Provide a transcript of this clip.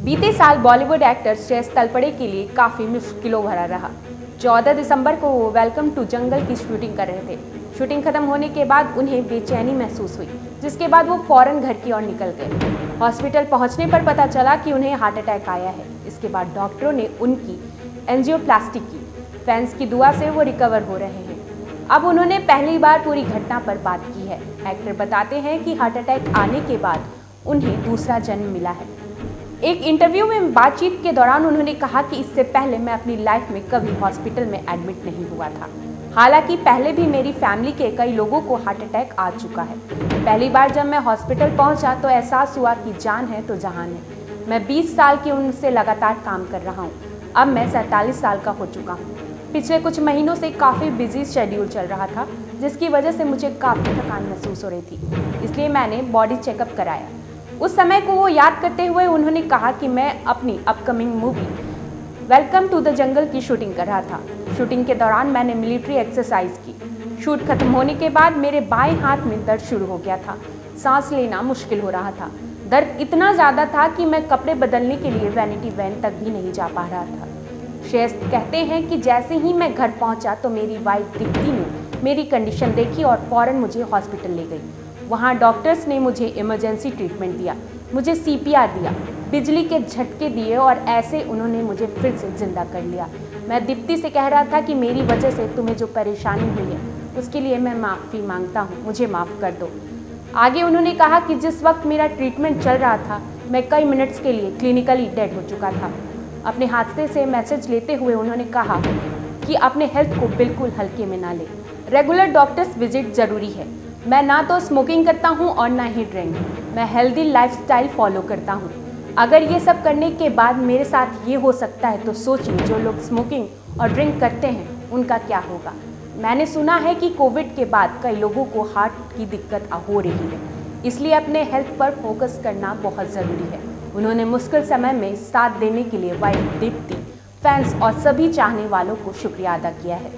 बीते साल Bollywood actor chess Talpade के लिए काफ़ी मुश्किलों भरा रहा। 14 दिसंबर को वो वेलकम टू जंगल की शूटिंग कर रहे थे। शूटिंग खत्म होने के बाद उन्हें बेचैनी महसूस हुई, जिसके बाद वो फौरन घर की ओर निकल गए। हॉस्पिटल पहुंचने पर पता चला कि उन्हें हार्ट अटैक आया है। इसके बाद डॉक्टरों ने उनकी एंजियोप्लास्टी की। फैंस की दुआ से वो रिकवर हो रहे हैं। अब उन्होंने पहली बार पूरी घटना पर बात की है। एक्टर बताते हैं कि हार्ट अटैक आने के बाद उन्हें दूसरा जन्म मिला है। एक इंटरव्यू में बातचीत के दौरान उन्होंने कहा कि इससे पहले मैं अपनी लाइफ में कभी हॉस्पिटल में एडमिट नहीं हुआ था। हालांकि पहले भी मेरी फैमिली के कई लोगों को हार्ट अटैक आ चुका है। पहली बार जब मैं हॉस्पिटल पहुंचा तो एहसास हुआ कि जान है तो जहान है। मैं 20 साल की उम्र से लगातार काम कर रहा हूँ। अब मैं 47 साल का हो चुका हूँ। पिछले कुछ महीनों से काफ़ी बिजी शेड्यूल चल रहा था, जिसकी वजह से मुझे काफ़ी थकान महसूस हो रही थी, इसलिए मैंने बॉडी चेकअप कराया। उस समय को वो याद करते हुए उन्होंने कहा कि मैं अपनी upcoming movie welcome to the jungle की शूटिंग कर रहा था। शूटिंग के दौरान मैंने मिलिट्री एक्सरसाइज की। शूट खत्म होने के बाद मेरे बाएं हाथ में दर्द शुरू हो गया था। सांस लेना मुश्किल हो रहा था। दर्द इतना ज़्यादा था कि मैं कपड़े बदलने के लिए वैनिटी वैन तक भी नहीं जा पा रहा था। श्रेयस कहते हैं कि जैसे ही मैं घर पहुँचा तो मेरी वाइफ दीप्ति ने मेरी कंडीशन देखी और फ़ौरन मुझे हॉस्पिटल ले गई। वहाँ डॉक्टर्स ने मुझे इमरजेंसी ट्रीटमेंट दिया, मुझे CPR दिया, बिजली के झटके दिए और ऐसे उन्होंने मुझे फिर से ज़िंदा कर लिया। मैं दीप्ति से कह रहा था कि मेरी वजह से तुम्हें जो परेशानी हुई है उसके लिए मैं माफ़ी मांगता हूँ, मुझे माफ़ कर दो। आगे उन्होंने कहा कि जिस वक्त मेरा ट्रीटमेंट चल रहा था मैं कई मिनट्स के लिए क्लिनिकली डेड हो चुका था। अपने हादसे से मैसेज लेते हुए उन्होंने कहा कि अपने हेल्थ को बिल्कुल हल्के में ना लें। रेगुलर डॉक्टर्स विजिट ज़रूरी है। मैं ना तो स्मोकिंग करता हूँ और ना ही ड्रिंक। मैं हेल्दी लाइफस्टाइल फॉलो करता हूँ। अगर ये सब करने के बाद मेरे साथ ये हो सकता है तो सोचिए जो लोग स्मोकिंग और ड्रिंक करते हैं उनका क्या होगा। मैंने सुना है कि कोविड के बाद कई लोगों को हार्ट की दिक्कत हो रही है, इसलिए अपने हेल्थ पर फोकस करना बहुत ज़रूरी है। उन्होंने मुश्किल समय में साथ देने के लिए वाइफ दीप्ति, फैंस और सभी चाहने वालों को शुक्रिया अदा किया है।